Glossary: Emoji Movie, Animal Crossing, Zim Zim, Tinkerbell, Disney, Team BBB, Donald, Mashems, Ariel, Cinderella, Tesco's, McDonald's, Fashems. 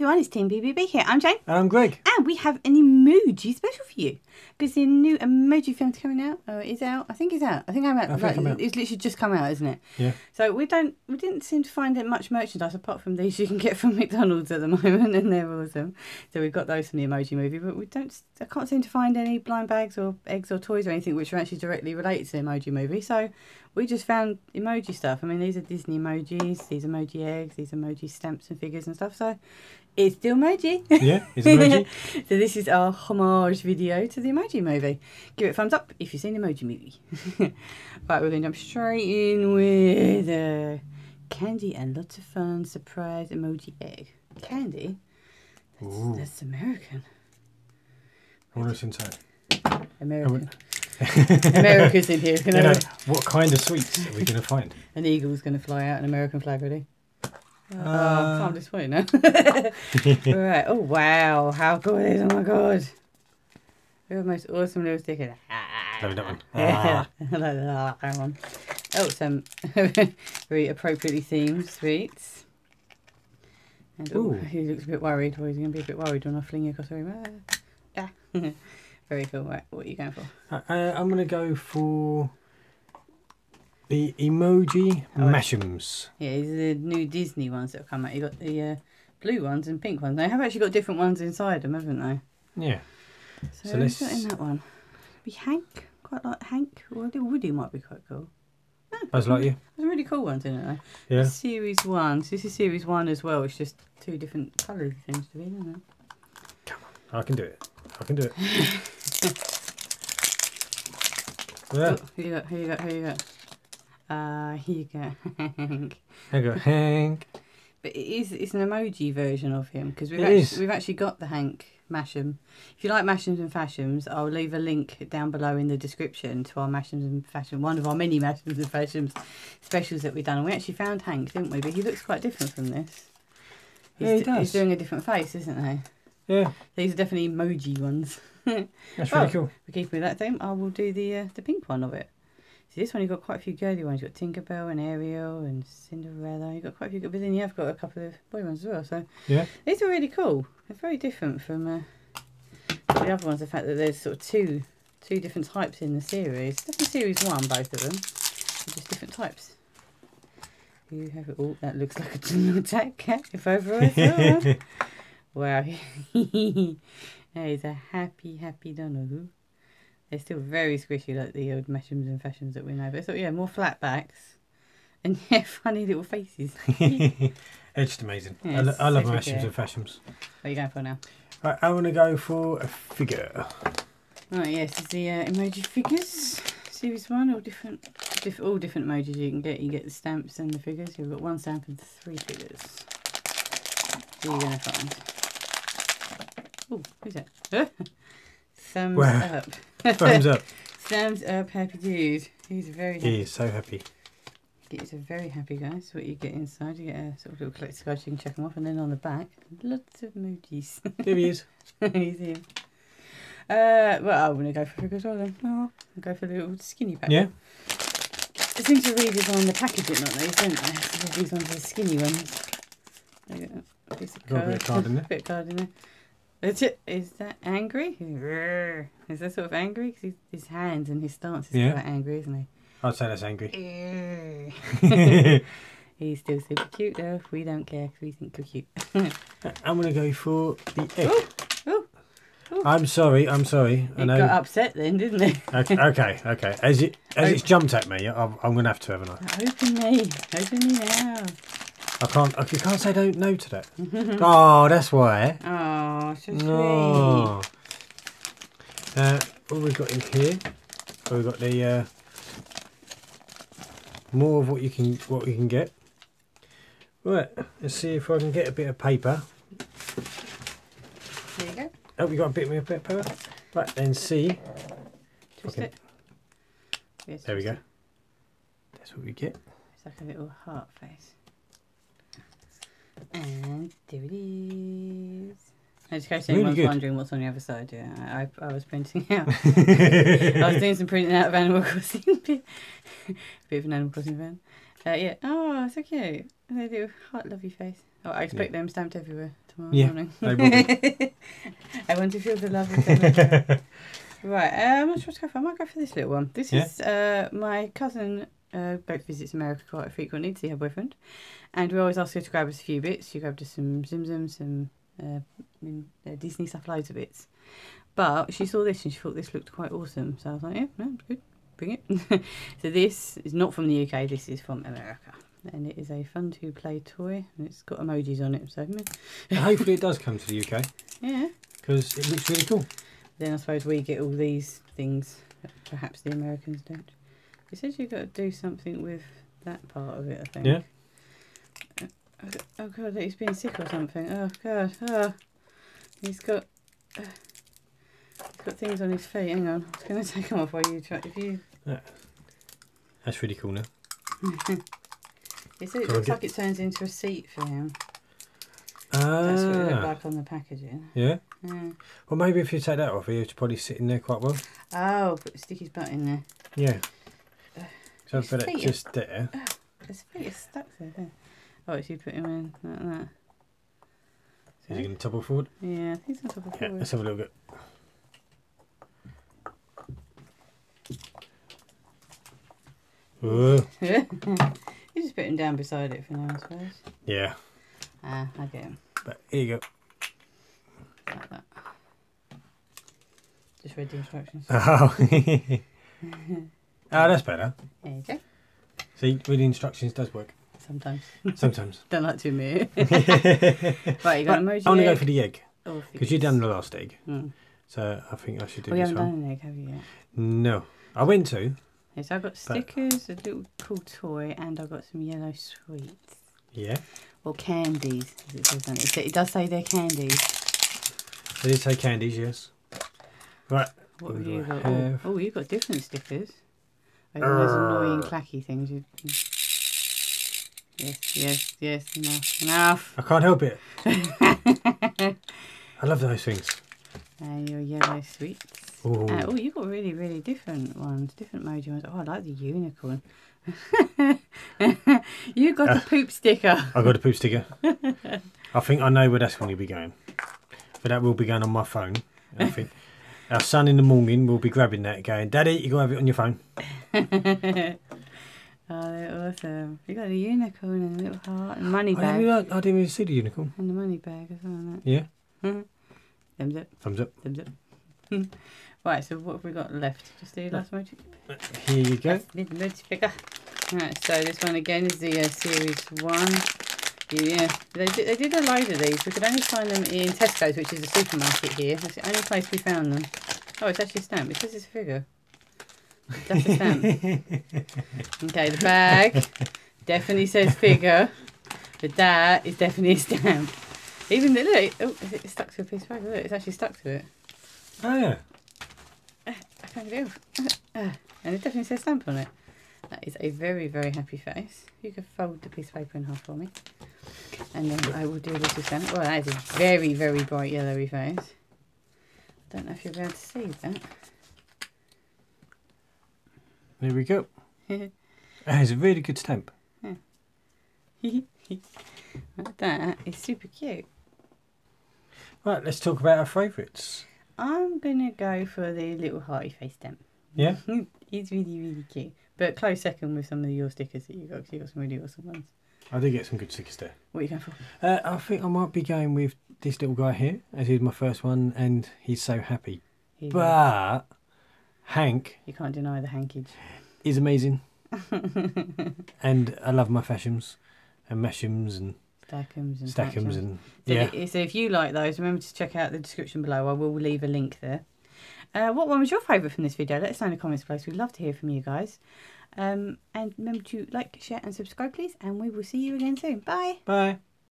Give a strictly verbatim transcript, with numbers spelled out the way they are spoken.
everyone, it's Team B B B here. I'm Jane. And I'm Greg. And we have an emoji special for you. Because the new emoji film's coming out. Oh, it is out. I think it's out. I think I'm out. I like, think I'm out. It's literally just come out, isn't it? Yeah. So we don't, we didn't seem to find much merchandise apart from these you can get from McDonald's at the moment, and they're awesome. So we've got those from the Emoji Movie, but we don't, I can't seem to find any blind bags or eggs or toys or anything which are actually directly related to the Emoji Movie. So we just found emoji stuff. I mean, these are Disney emojis, these emoji eggs, these emoji stamps and figures and stuff. So it's still emoji. Yeah, it's emoji. So this is our homage video to the Emoji Movie. Give it a thumbs up if you've seen the Emoji Movie. Right, we're going to jump straight in with uh, candy and lots of fun surprise emoji egg. Candy? That's, that's American. I wonder what's inside. American. America's in here. Can you know, what kind of sweets are we going to find? An eagle's going to fly out, an American flag already. Oh, uh, I'm disappointed now. Right. Oh, wow. How cool is it? Oh, my God. We have the most awesome little sticker. Love that one. Yeah. Love that one. Oh, some very appropriately themed sweets. And ooh, he looks a bit worried. Well, he's going to be a bit worried when I fling you across the room. Ah. Yeah. Very cool. Right. What are you going for? Uh, I'm going to go for the emoji oh, Mashems. Yeah, these are the new Disney ones that have come out. You got the uh, blue ones and pink ones. They have actually got different ones inside them, haven't they? Yeah. So, so who's got in that one? Be Hank. Quite like Hank. Or Woody might be quite cool. No, I was like you. There's some really cool ones in it though. Yeah. Series one. So this is series one as well. It's just two different colours it seems to be, isn't it? Come on. I can do it. I can do it. Yeah. Oh, who you got? Who you got? Who you got? Uh, here you go, Hank. Here you go, Hank. But it is, it's an emoji version of him, because we've, actu we've actually got the Hank Mashem. If you like Mashems and Fashems, I'll leave a link down below in the description to our Mashems and Fashems, one of our many Mashems and Fashems specials that we've done. And we actually found Hank, didn't we? But he looks quite different from this. He's, yeah, he does. He's doing a different face, isn't he? Yeah. These are definitely emoji ones. That's well, really cool. We're keeping with that theme. I will do the, uh, the pink one of it. See, this one you've got quite a few girly ones. You've got Tinkerbell and Ariel and Cinderella. You've got quite a few, but then you have got a couple of boy ones as well. So yeah, these are really cool. They're very different from uh, the other ones. The fact that there's sort of two two different types in the series. That's in series one, both of them. They're just different types. You have it all. That looks like a little tat cat if over as well. Wow. That is a happy, happy Donald. They're still very squishy, like the old Mashems and Fashems that we know. But so yeah, more flat backs and yeah, funny little faces. It's just amazing. Yeah, it's I, I love so Mashems and Fashems. What are you going for now? Right, I want to go for a figure. Right, yes, yeah, so the uh, emoji figures. Series one, all different, diff all different emojis you can get. You get the stamps and the figures. You've got one stamp and three figures. What are you going to find? Oh, who's that? Thumbs wow. up. Thumbs up. Thumbs up, happy dude. He's very happy. He is so happy. He's a very happy guy. So what you get inside, you get a sort of little collector's card, so you can check them off. And then on the back, lots of emojis. There he is. He's here. Uh, well, I'm going to go for a figure as well then. Oh, I'll go for the little skinny pack. Yeah. It seems to read is on the packaging, not these, don't they? These ones are the skinny ones. They got a piece of card. Got a bit of card in there. A bit of card in there. Is, it, is that angry? Is that sort of angry? Because his hands and his stance is yeah. quite angry, isn't he? I'd say that's angry. He's still super cute though. We don't care because we think we're cute. I'm going to go for the egg. Ooh, ooh, ooh. I'm sorry, I'm sorry. It I know. got upset then, didn't it? okay, okay. As, it, as open. it's jumped at me, I'm, I'm going to have to, haven't I? Open me. Open me now. I can't. I can't say don't no to that. Oh, that's why. Oh, so sweet. Oh. Uh, what have we got in here? Oh, we've got the uh, more of what you can what you can get. Right, let's see if I can get a bit of paper. There you go. Oh, we got a bit more paper. Right, then see. Twist it. Yes, there twist we go. It. That's what we get. It's like a little heart face. And there it is. I just case anyone's really wondering what's on the other side. Yeah, I, I was printing out. I was doing some printing out of Animal Crossing. A bit of an Animal Crossing fan. Uh, yeah. Oh, so cute. They do heart lovey face. Oh, I expect yeah. them stamped everywhere. tomorrow yeah, morning. I, I want to feel the love of the Right, uh, I'm not sure what to go for. I might go for this little one. This yeah. is uh, my cousin uh, both visits America quite frequently to see her boyfriend. And we always ask her to grab us a few bits. She grabbed us some Zim Zim, some uh, I mean, uh, Disney stuff, loads of bits. But she saw this and she thought this looked quite awesome. So I was like, yeah, no, it's good. Bring it. So this is not from the U K, this is from America. And it is a fun to play toy and it's got emojis on it. So hopefully it does come to the U K. Yeah. Because it looks really cool. Then I suppose we get all these things that perhaps the Americans don't. It says you've got to do something with that part of it, I think. Yeah. Oh God, he's been sick or something. Oh God. Oh. He's got uh, he's got things on his feet. Hang on. I was going to take them off while you try. If you... Yeah. That's really cool now. It looks like it turns into a seat for him. Ah. That's what it looked like on the packaging. Yeah? Yeah. Well, maybe if you take that off, you'd probably sit in there quite well. Oh, but stick his butt in there. Yeah. Uh, so I've got it just there. Uh, his feet are stuck there. Yeah. Oh, it's you put him in like that. So is he going to topple forward? Yeah, I think he's going to topple forward. Yeah, let's have a little bit. Whoa. You just put him down beside it for now, I suppose. Yeah. Ah, I get him. But here you go. Like that. Just read the instructions. Oh. Oh, that's better. There you go. See, reading instructions does work. Sometimes. Sometimes. Don't like to admit it. Right, you got an emoji. I want to go for the egg. Because you've done the last egg. Mm. So I think I should do well, this one. You haven't done an egg, have you yet? No. I went to. Yes, I've got stickers, a little cool toy, and I've got some yellow sweets. Yeah. Or candies, as it says, doesn't it? It does say they're candies. They did say candies, yes. Right. What have you got? Have? Oh, you've got different stickers. Like all those annoying clacky things. You... Yes, yes, yes, enough, enough. I can't help it. I love those things. And your yellow sweets. Uh, oh, you've got really, really different ones, different emoji ones. Oh, I like the unicorn. You got uh, a poop sticker. I got a poop sticker. I think I know where that's going to be going. But that will be going on my phone. I think our son in the morning will be grabbing that going, Daddy, you got to have it on your phone. Oh, they're awesome. You got a unicorn and a little heart and money bag. I didn't, even, I didn't even see the unicorn. And the money bag as well. Like. Yeah. Thumbs up. Thumbs up. Thumbs up. Right, so what have we got left? Just the last emoji. Here you go. Right, so this one again is the uh, series one. Yeah, they did, they did a load of these. We could only find them in Tesco's, which is a supermarket here. That's the only place we found them. Oh, it's actually a stamp. It says it's a figure. That's a stamp. Okay, the bag definitely says figure. But that is definitely a stamp. Even the look. Oh, is it stuck to a piece of paper? Look, it's actually stuck to it. Oh yeah. Uh, I can't get it off. Uh, uh, and it definitely says stamp on it. That is a very, very happy face. You can fold the piece of paper in half for me. And then I will do a little stamp. Well, that is a very, very bright yellowy face. I don't know if you'll be able to see that. There we go. That is a really good stamp. Yeah. That is super cute. Right, let's talk about our favourites. I'm gonna go for the little hearty face stamp. Yeah, it's really really cute. But close second with some of your stickers that you got. Cause you got some really awesome ones. I did get some good stickers there. What are you going for? Uh, I think I might be going with this little guy here, as he's my first one, and he's so happy. He but is. Hank, you can't deny the Hankage. He's amazing, and I love my Fashems and Mashems and. Stackums and Stackums and so yeah. It, so if you like those, remember to check out the description below. I will leave a link there. Uh, what one was your favourite from this video? Let us know in the comments below. We'd love to hear from you guys. Um, and remember to like, share and subscribe, please. And we will see you again soon. Bye. Bye.